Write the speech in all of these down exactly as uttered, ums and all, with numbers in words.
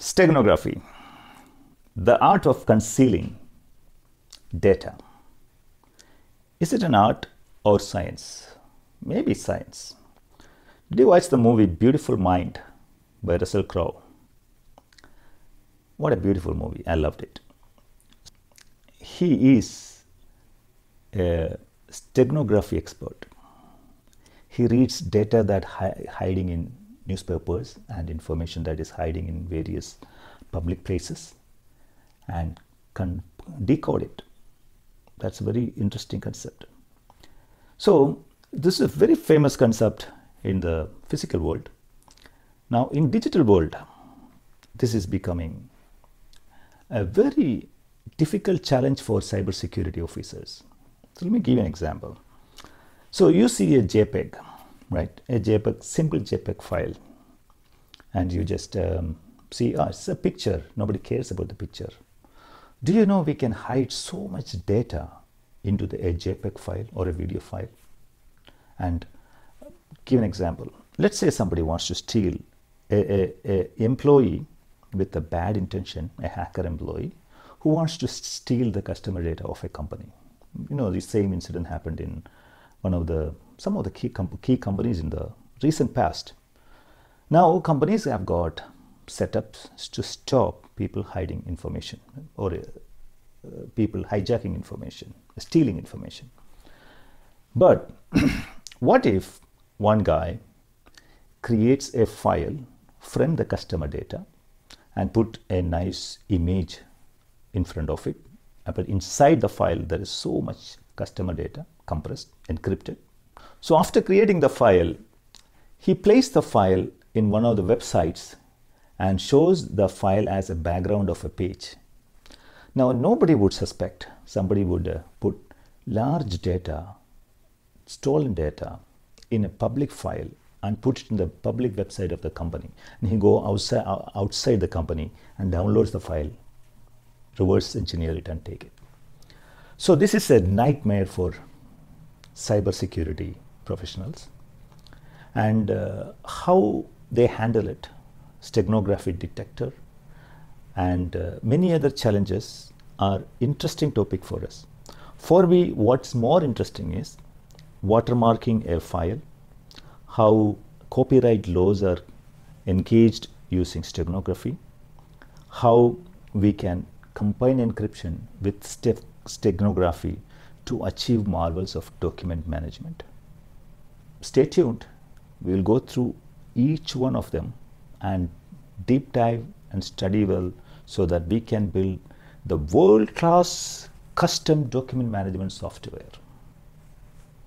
Steganography, the art of concealing data. Is it an art or science? Maybe science. Did you watch the movie Beautiful Mind by Russell Crowe? What a beautiful movie. I loved it. He is a steganography expert. He reads data that hi- hiding in newspapers and information that is hiding in various public places and can decode it. That's a very interesting concept. So this is a very famous concept in the physical world. Now in digital world, this is becoming a very difficult challenge for cybersecurity officers. So let me give you an example. So you see a JPEG, right? A JPEG, simple JPEG file, and you just um, see, oh, it's a picture. Nobody cares about the picture. Do you know we can hide so much data into the, a JPEG file or a video file? And give an example. Let's say somebody wants to steal a, a, a employee with a bad intention, a hacker employee who wants to steal the customer data of a company. You know, the same incident happened in one of the some of the key comp key companies in the recent past. Now companies have got setups to stop people hiding information or uh, uh, people hijacking information, stealing information. But what if one guy creates a file from the customer data and put a nice image in front of it, but inside the file there is so much customer data, compressed, encrypted. So after creating the file, he placed the file in one of the websites and shows the file as a background of a page. Now nobody would suspect somebody would uh, put large data, stolen data in a public file and put it in the public website of the company. And he go outside, outside the company and downloads the file, reverse engineer it and take it. So this is a nightmare for cybersecurity professionals. And uh, how they handle it, steganography detector and uh, many other challenges are interesting topic for us. For me, what's more interesting is watermarking a file, how copyright laws are engaged using steganography, how we can combine encryption with ste steganography to achieve marvels of document management. Stay tuned. We will go through each one of them and deep dive and study well so that we can build the world-class custom document management software.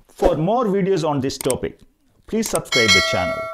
For more videos on this topic, please subscribe the channel.